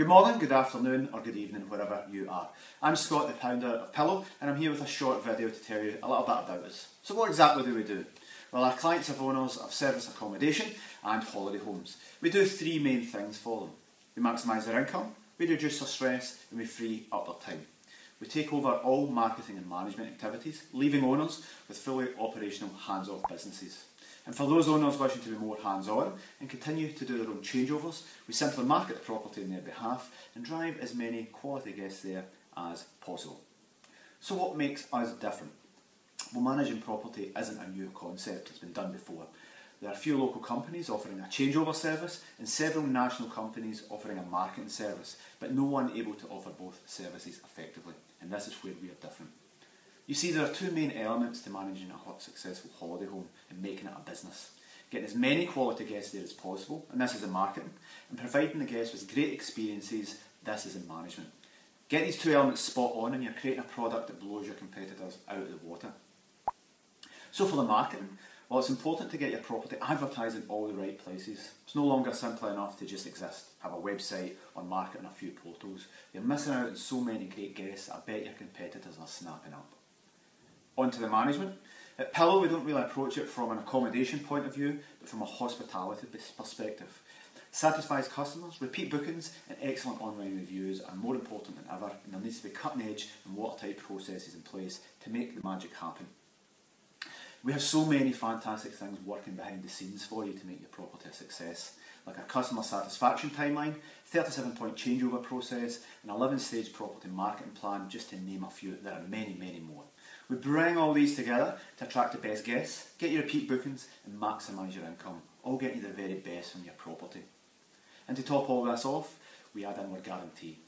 Good morning, good afternoon or good evening, wherever you are. I'm Scott, the founder of Pillow, and I'm here with a short video to tell you a little bit about us. So what exactly do we do? Well, our clients are owners of service accommodation and holiday homes. We do three main things for them. We maximise their income, we reduce their stress, and we free up their time. We take over all marketing and management activities, leaving owners with fully operational hands-off businesses. And for those owners wishing to be more hands-on and continue to do their own changeovers, we simply market the property on their behalf and drive as many quality guests there as possible. So what makes us different? Well, managing property isn't a new concept, it's been done before. There are a few local companies offering a changeover service and several national companies offering a marketing service, but no one able to offer both services effectively, and this is where we are different. You see, there are two main elements to managing a successful holiday home and making it a business. Getting as many quality guests there as possible, and this is in marketing, and providing the guests with great experiences, this is in management. Get these two elements spot on and you're creating a product that blows your competitors out of the water. So for the marketing, well, it's important to get your property advertised in all the right places. It's no longer simple enough to just exist, have a website or market on a few portals. You're missing out on so many great guests, I bet your competitors are snapping up. On to the management. At Pillow we don't really approach it from an accommodation point of view, but from a hospitality perspective. Satisfies customers, repeat bookings and excellent online reviews are more important than ever, and there needs to be cutting edge and watertight processes in place to make the magic happen. We have so many fantastic things working behind the scenes for you to make your property a success, like our customer satisfaction timeline, 37-point changeover process, an 11-stage property marketing plan, just to name a few. There are many, many more. We bring all these together to attract the best guests, get your repeat bookings and maximise your income, all getting the very best from your property. And to top all this off, we add in our guarantee.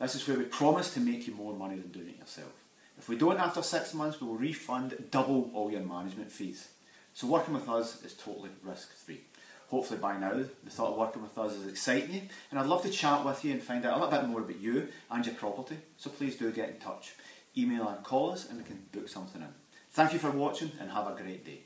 This is where we promise to make you more money than doing it yourself. If we don't after 6 months, we will refund double all your management fees. So working with us is totally risk-free. Hopefully by now, the thought of working with us is exciting you, and I'd love to chat with you and find out a little bit more about you and your property, so please do get in touch. Email and call us and we can book something in. Thank you for watching and have a great day.